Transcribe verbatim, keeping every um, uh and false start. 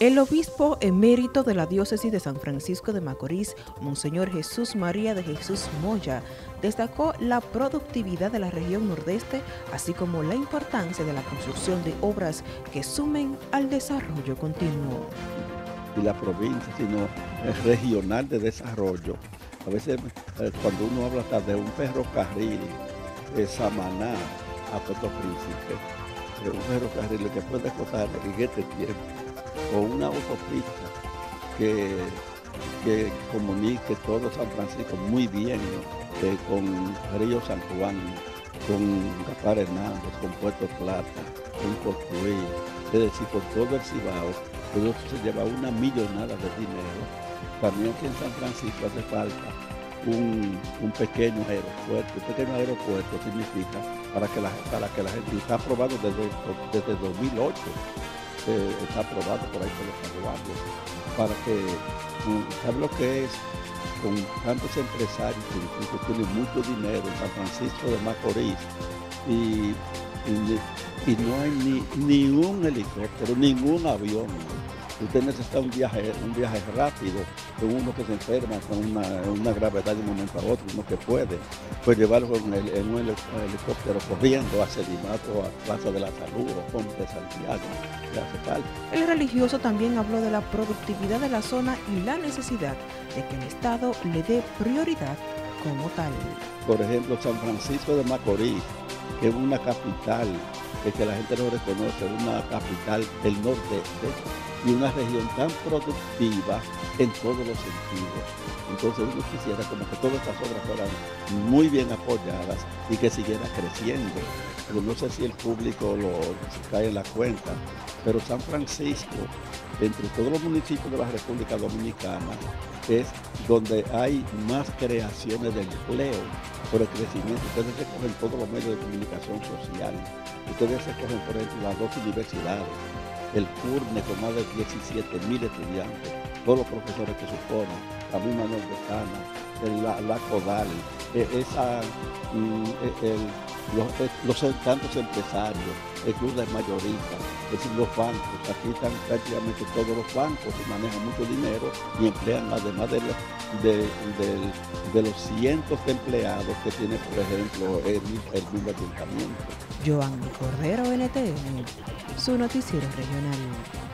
El obispo emérito de la diócesis de San Francisco de Macorís, Monseñor Jesús María de Jesús Moya, destacó la productividad de la región nordeste, así como la importancia de la construcción de obras que sumen al desarrollo continuo. Y la provincia, sino el regional de desarrollo. A veces cuando uno habla hasta de un ferrocarril, de Samaná a Puerto Príncipe, de un ferrocarril que puede costar en este tiempo, o una autopista que, que comunique todo San Francisco muy bien, ¿no? eh, con Río San Juan, con Gafar Hernández, con Puerto Plata, con Cortuelo, es decir, con todo el Cibao, todo eso se lleva una millonada de dinero. También aquí en San Francisco hace falta un, un pequeño aeropuerto. Un pequeño aeropuerto significa para que la, para que la gente está aprobado desde, desde dos mil ocho. Eh, está aprobado por ahí por los salvados, para que, ¿sabe lo que es? Con tantos empresarios que tienen mucho dinero en San Francisco de Macorís y, y, y no hay ni, ni un helicóptero, ningún avión. Usted necesita un viaje, un viaje rápido, con uno que se enferma, con una, una gravedad de un momento a otro, uno que puede, pues llevarlo en, el, en un helicóptero corriendo a Selimato, a Plaza de la Salud o Ponte Santiago, que hace falta. El religioso también habló de la productividad de la zona y la necesidad de que el Estado le dé prioridad como tal. Por ejemplo, San Francisco de Macorís, que es una capital, que, que la gente no reconoce, una capital del nordeste, y una región tan productiva en todos los sentidos. Entonces uno quisiera como que todas estas obras fueran muy bien apoyadas y que siguiera creciendo. Pero no sé si el público lo se cae en la cuenta, pero San Francisco, entre todos los municipios de la República Dominicana, es donde hay más creaciones de empleo por el crecimiento. Ustedes recogen todos los medios de comunicación social, ustedes recogen, por ejemplo, las dos universidades, el CURNE con más de diecisiete mil estudiantes, todos los profesores que suponen, la misma Manuel de Sana, la, la CODAL, esa, el, los, los tantos empresarios, el club de mayoristas, es decir, los bancos, aquí están prácticamente todos los bancos que manejan mucho dinero y emplean además de, de, de, de los cientos de empleados que tiene, por ejemplo, el, el mismo ayuntamiento. Joan Correro, N T N, su noticiero regional.